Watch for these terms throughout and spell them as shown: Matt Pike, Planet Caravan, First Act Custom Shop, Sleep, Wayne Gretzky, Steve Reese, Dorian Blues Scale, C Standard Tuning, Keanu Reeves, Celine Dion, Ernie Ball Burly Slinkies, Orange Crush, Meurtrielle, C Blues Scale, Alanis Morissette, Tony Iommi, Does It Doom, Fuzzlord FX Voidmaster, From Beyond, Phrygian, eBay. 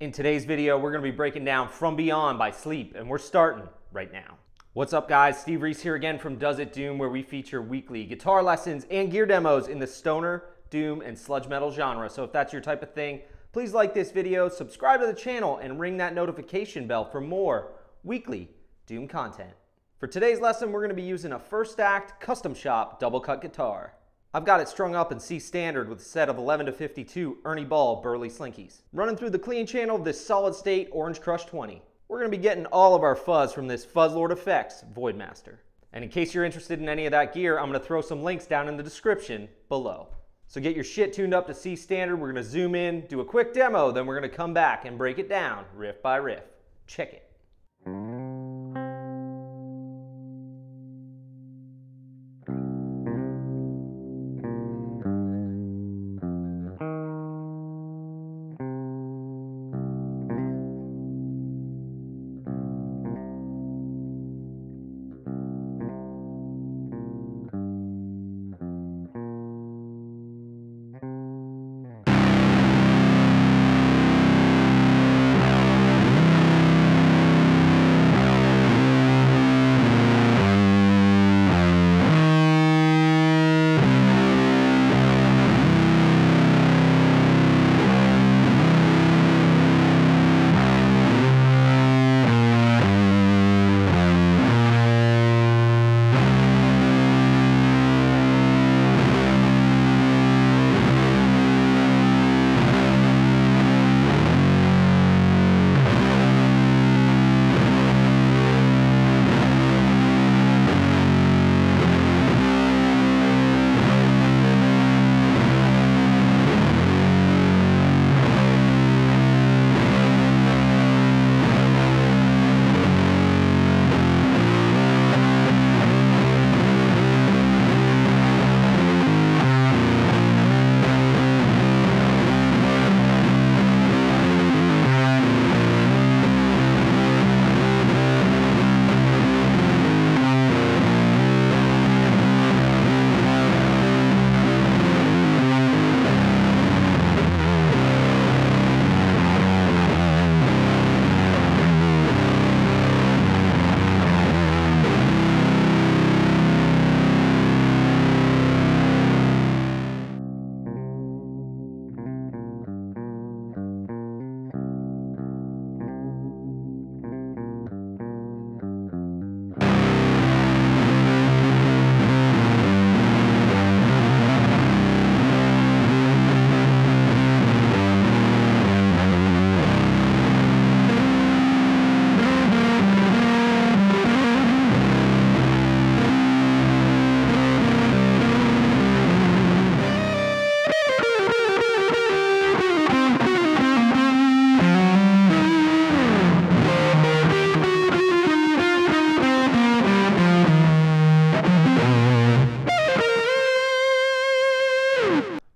In today's video, we're gonna be breaking down From Beyond by Sleep, and we're starting right now. What's up, guys? Steve Reese here again from Does It Doom, where we feature weekly guitar lessons and gear demos in the stoner, doom, and sludge metal genre. So if that's your type of thing, please like this video, subscribe to the channel, and ring that notification bell for more weekly doom content. For today's lesson, we're gonna be using a First Act Custom Shop double cut guitar. I've got it strung up in C Standard with a set of 11 to 52 Ernie Ball Burly Slinkies. Running through the clean channel of this solid state Orange Crush 20. We're gonna be getting all of our fuzz from this Fuzzlord FX Voidmaster. And in case you're interested in any of that gear, I'm gonna throw some links down in the description below. So get your shit tuned up to C Standard, we're gonna zoom in, do a quick demo, then we're gonna come back and break it down riff by riff. Check it.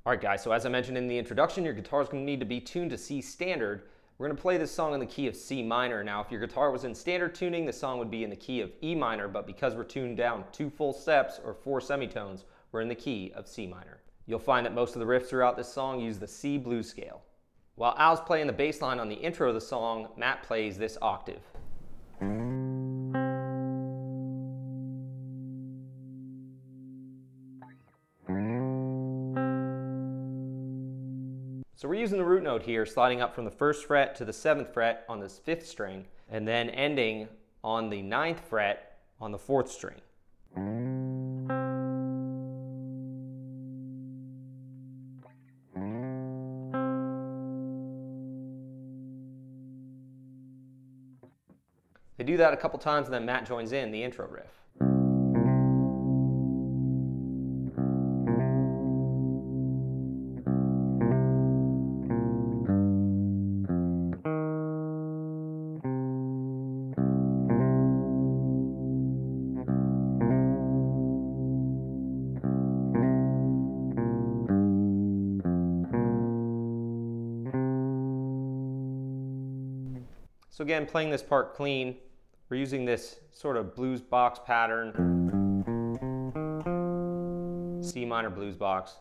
Alright guys, so as I mentioned in the introduction, your guitar is going to need to be tuned to C Standard. We're going to play this song in the key of C minor. Now if your guitar was in standard tuning, the song would be in the key of E minor, but because we're tuned down 2 full steps or 4 semitones, we're in the key of C minor. You'll find that most of the riffs throughout this song use the C blues scale. While Al's playing the bass line on the intro of the song, Matt plays this octave. So we're using the root note here, sliding up from the 1st fret to the 7th fret on this 5th string, and then ending on the 9th fret on the 4th string. They do that a couple times and then Matt joins in the intro riff. So again, playing this part clean, we're using this sort of blues box pattern, C minor blues box.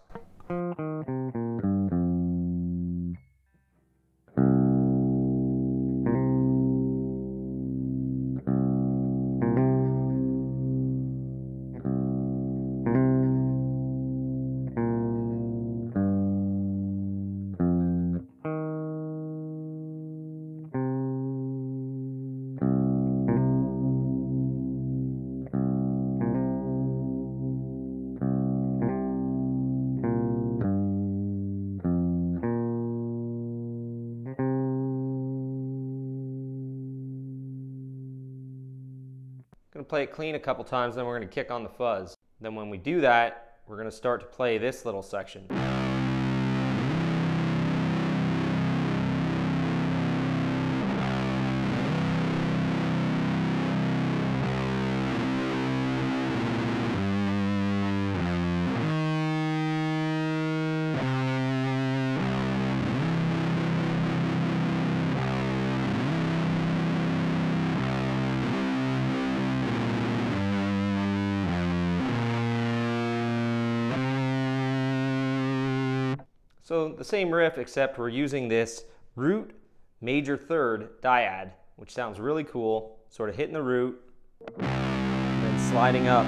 play it clean a couple times, then we're gonna kick on the fuzz. Then when we do that, we're gonna start to play this little section. So the same riff, except we're using this root major third dyad, which sounds really cool, sort of hitting the root and then sliding up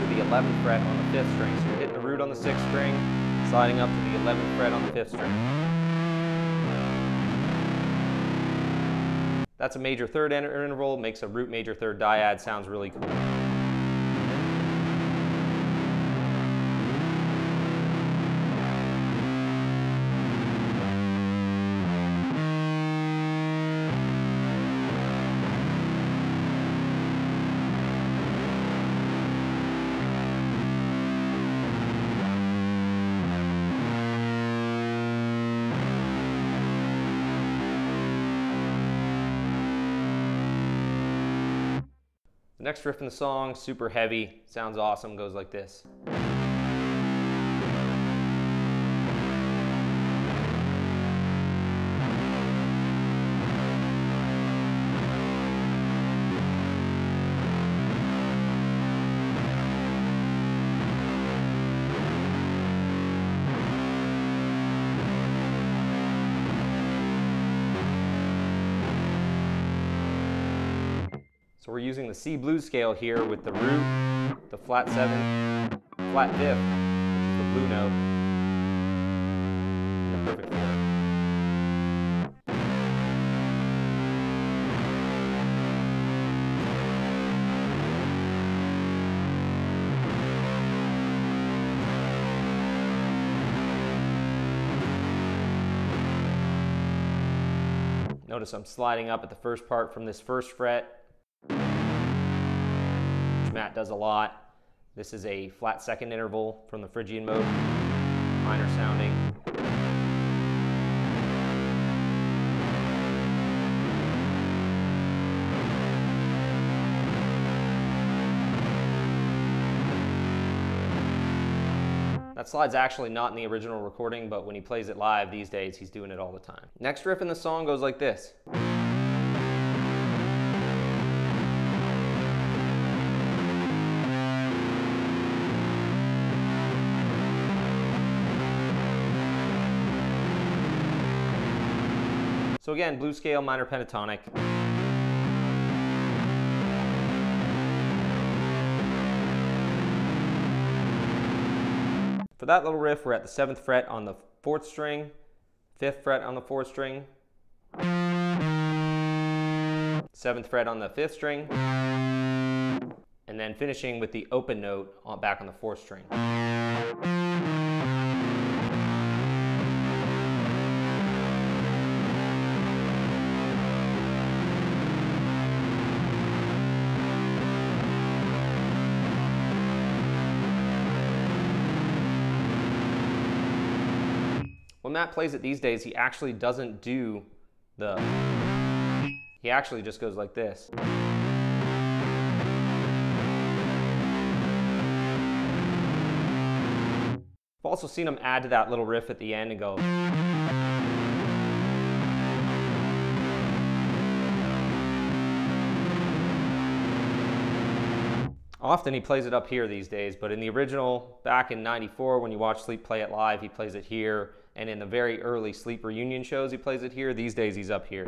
to the 11th fret on the 5th string. So you're hitting the root on the 6th string, sliding up to the 11th fret on the 5th string. That's a major third interval, makes a root major third dyad, sounds really cool. Next riff in the song, super heavy, sounds awesome, goes like this. So we're using the C blues scale here with the root, the flat 7, flat diff, the blue note, and a perfect fourth. Notice I'm sliding up at the first part from this first fret. Matt does a lot. This is a flat second interval from the Phrygian mode, minor sounding. That slide's actually not in the original recording, but when he plays it live these days, he's doing it all the time. Next riff in the song goes like this. So again, blues scale, minor pentatonic. For that little riff, we're at the 7th fret on the 4th string, 5th fret on the 4th string, 7th fret on the 5th string, and then finishing with the open note back on the 4th string. When Matt plays it these days, he actually doesn't do the... He actually just goes like this. I've also seen him add to that little riff at the end and go... Often he plays it up here these days, but in the original, back in '94, when you watch Sleep play it live, he plays it here. And in the very early Sleep reunion shows, he plays it here. These days, he's up here.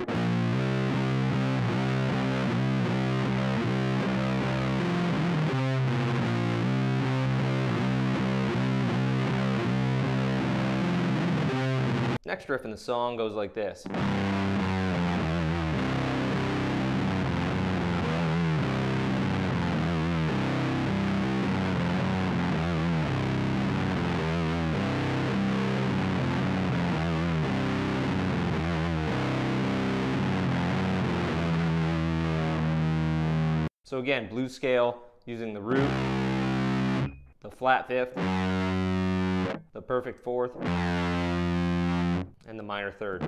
Next riff in the song goes like this. So again, blues scale using the root, the flat fifth, the perfect fourth, and the minor third.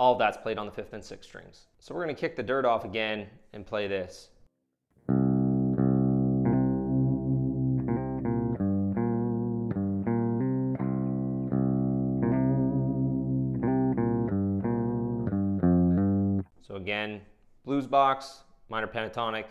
All of that's played on the 5th and 6th strings. So we're gonna kick the dirt off again and play this. So again, blues box, minor pentatonic.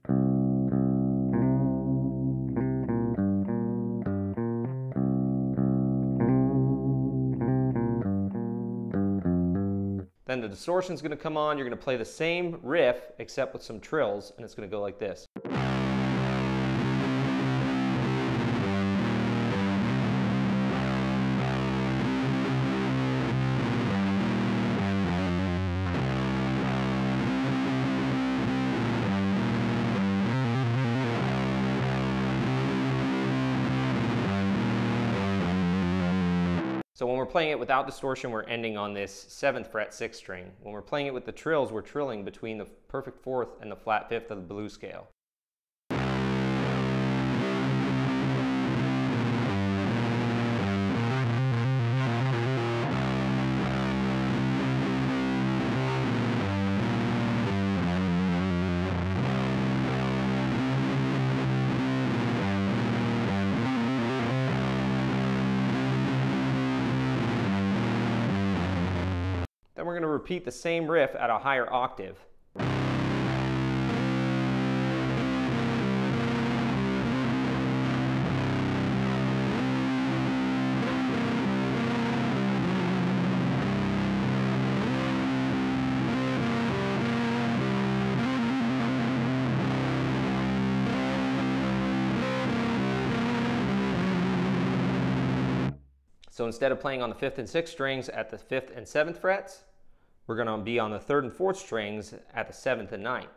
Then the distortion's gonna come on, you're gonna play the same riff, except with some trills, and it's gonna go like this. So when we're playing it without distortion, we're ending on this 7th fret 6th string. When we're playing it with the trills, we're trilling between the perfect 4th and the flat 5th of the blues scale. Then we're going to repeat the same riff at a higher octave. So instead of playing on the 5th and 6th strings at the 5th and 7th frets, we're going to be on the 3rd and 4th strings at the 7th and 9th.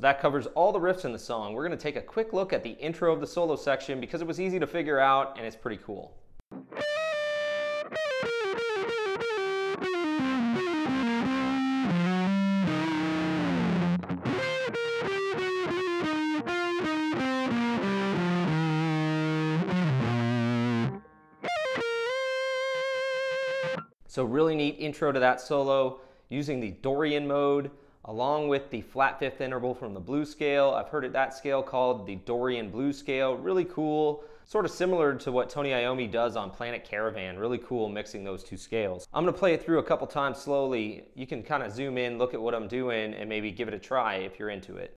That covers all the riffs in the song. We're going to take a quick look at the intro of the solo section because it was easy to figure out and it's pretty cool. So really neat intro to that solo using the Dorian mode, along with the flat fifth interval from the blues scale. I've heard that scale called the Dorian blues scale. Really cool, sort of similar to what Tony Iommi does on Planet Caravan. Really cool mixing those two scales. I'm gonna play it through a couple times slowly. You can kind of zoom in, look at what I'm doing, and maybe give it a try if you're into it.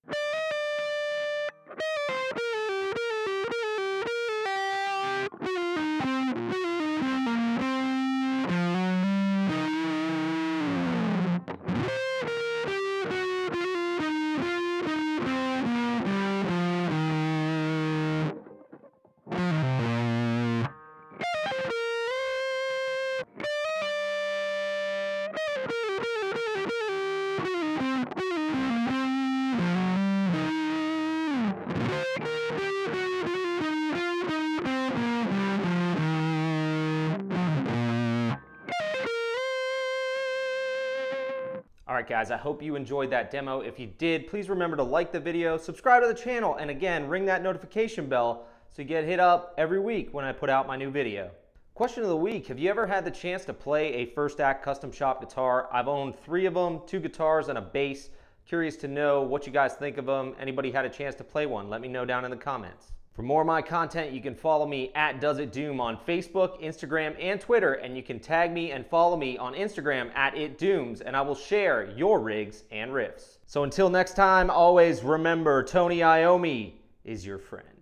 Alright guys, I hope you enjoyed that demo. If you did, please remember to like the video, subscribe to the channel, and again, ring that notification bell so you get hit up every week when I put out my new video. Question of the week, have you ever had the chance to play a First Act Custom Shop guitar? I've owned 3 of them, 2 guitars and a bass. Curious to know what you guys think of them. Anybody had a chance to play one? Let me know down in the comments. For more of my content, you can follow me at Does It Doom on Facebook, Instagram, and Twitter, and you can tag me and follow me on Instagram at It Dooms, and I will share your rigs and riffs. So until next time, always remember, Tony Iommi is your friend.